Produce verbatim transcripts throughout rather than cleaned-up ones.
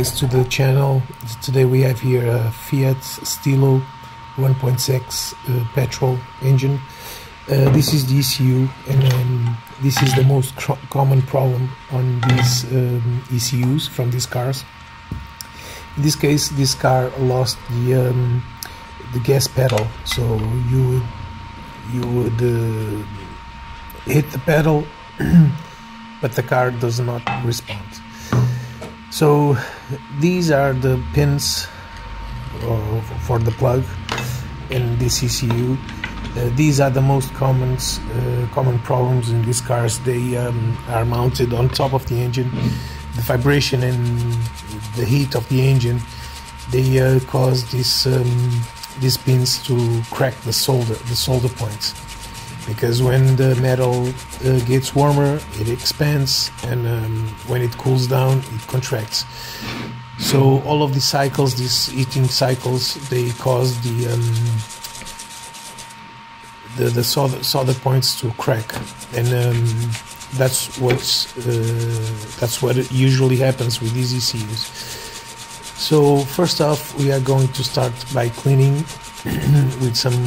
guys to the channel. Today we have here a Fiat Stilo one point six uh, petrol engine. Uh, this is the E C U, and um, this is the most common problem on these um, E C Us from these cars. In this case, this car lost the um, the gas pedal, so you would you would uh, hit the pedal, but the car does not respond. So these are the pins uh, for the plug in this E C U. Uh, these are the most common uh, common problems in these cars. They um, are mounted on top of the engine. The vibration and the heat of the engine, they uh, cause these um, these pins to crack the solder the solder points, because when the metal uh, gets warmer, it expands, and um, when it cools down, it contracts. So all of the cycles, these heating cycles, they cause the um, the, the solder, solder points to crack, and um, that's what's uh, that's what usually happens with these E C Us. So first off, we are going to start by cleaning with some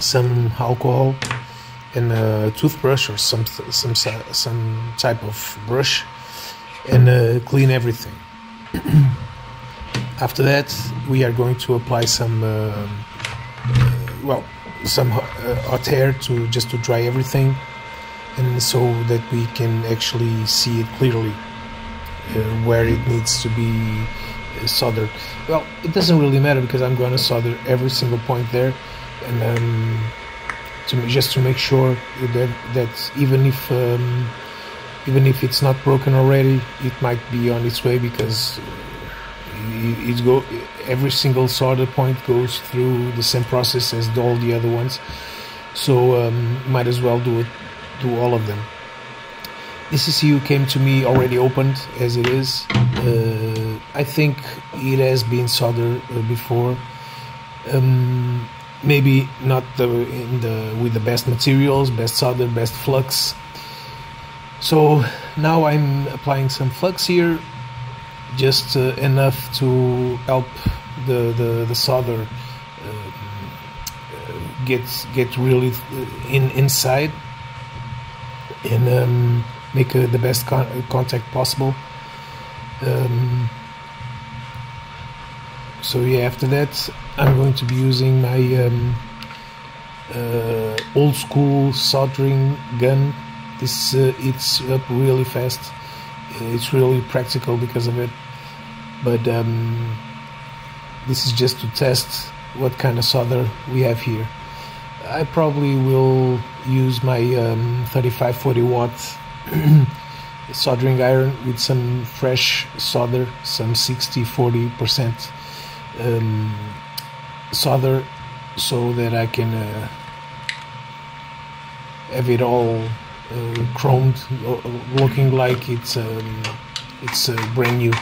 some alcohol and a toothbrush or some some some type of brush, and uh, clean everything. After that, we are going to apply some uh, well some hot air to just to dry everything, and so that we can actually see it clearly uh, where it needs to be soldered. Well, it doesn't really matter, because I'm going to solder every single point there, and um, to, just to make sure that that even if um, even if it's not broken already, it might be on its way, because it, it go every single solder point goes through the same process as all the other ones. So um, might as well do it. To all of them. This E C U came to me already opened as it is. Uh, I think it has been soldered uh, before. Um, maybe not the, in the with the best materials, best solder, best flux. So now I'm applying some flux here, just uh, enough to help the the, the solder uh, get get really in inside, and um, make uh, the best con contact possible. Um, so yeah, after that, I'm going to be using my um, uh, old school soldering gun. This uh, it's up really fast. It's really practical because of it. But um, this is just to test what kind of solder we have here. I probably will use my um, thirty-five forty watt soldering iron with some fresh solder, some sixty forty percent um, solder, so that I can uh, have it all uh, chromed, looking like it's um, it's uh, brand new.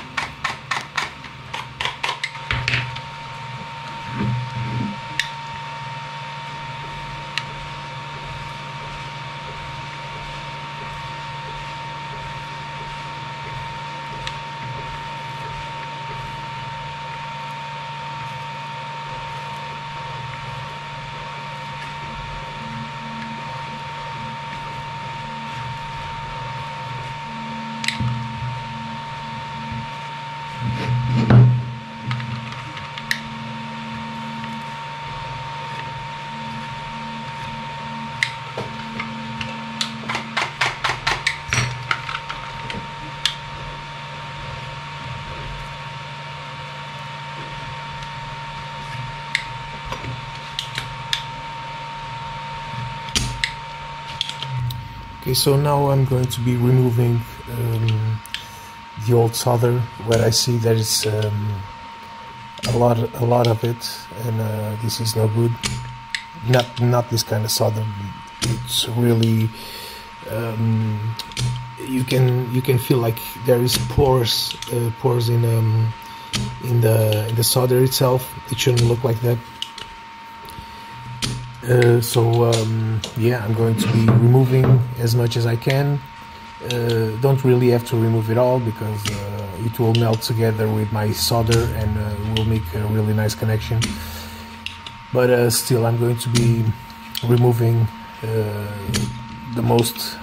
Okay, so now I'm going to be removing um, the old solder where I see there is um, a lot, a lot of it, and uh, this is no good. Not, not this kind of solder. It's really um, you can you can feel like there is pores, uh, pores in um, in the in the solder itself. It shouldn't look like that. Uh, so um, yeah, I'm going to be removing as much as I can. Uh, don't really have to remove it all, because uh, it will melt together with my solder and uh, will make a really nice connection. But uh, still, I'm going to be removing uh, the most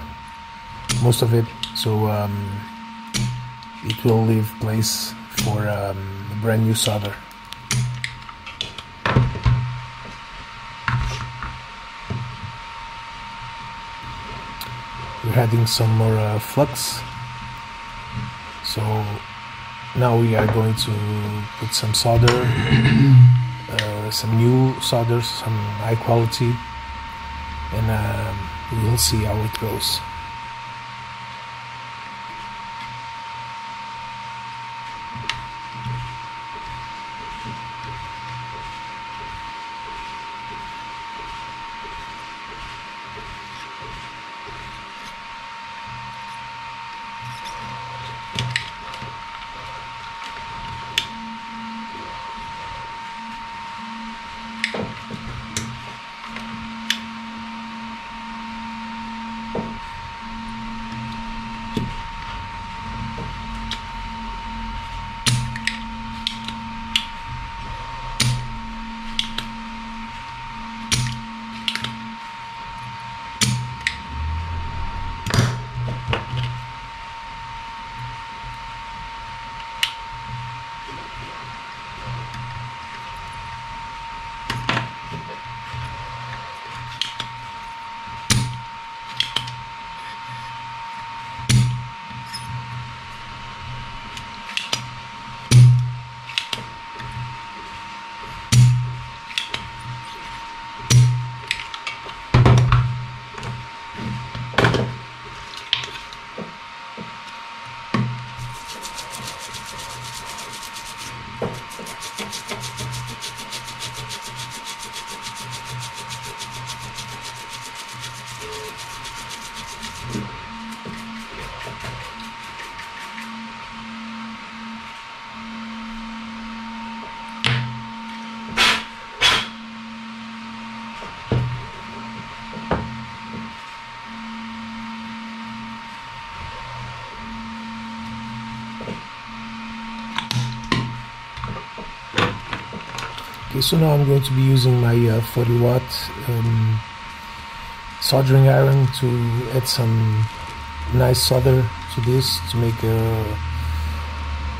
most of it, so um, it will leave place for um, brand new solder. We're adding some more uh, flux, so now we are going to put some solder, uh, some new solder, some high quality, and uh, we'll see how it goes. So now I'm going to be using my uh, forty watt um, soldering iron to add some nice solder to this to make uh,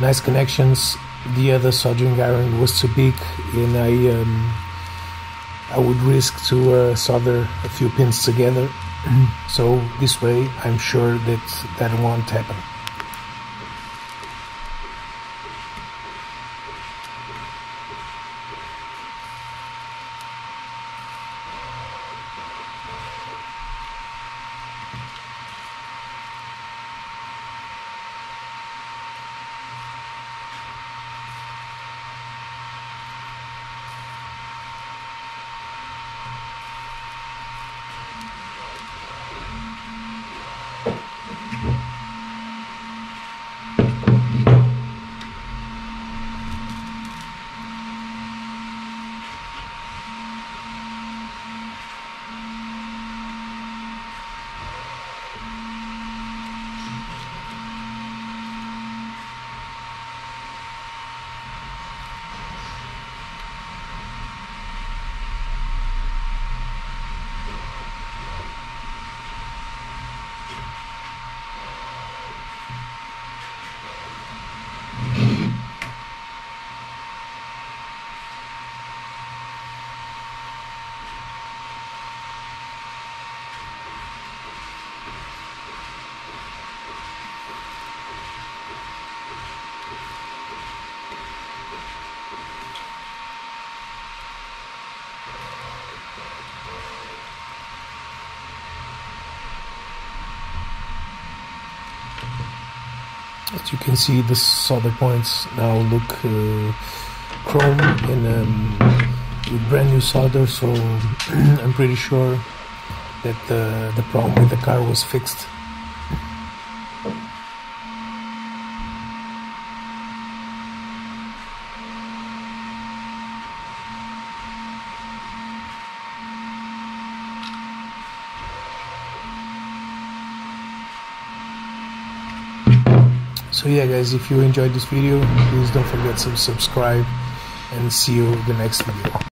nice connections. The other soldering iron was too big, and I um, I would risk to uh, solder a few pins together. Mm-hmm. So this way, I'm sure that that won't happen. As you can see, the solder points now look uh, chrome and um, with brand new solder, so I'm pretty sure that uh, the problem with the car was fixed. So yeah guys, if you enjoyed this video, please don't forget to subscribe, and see you in the next video.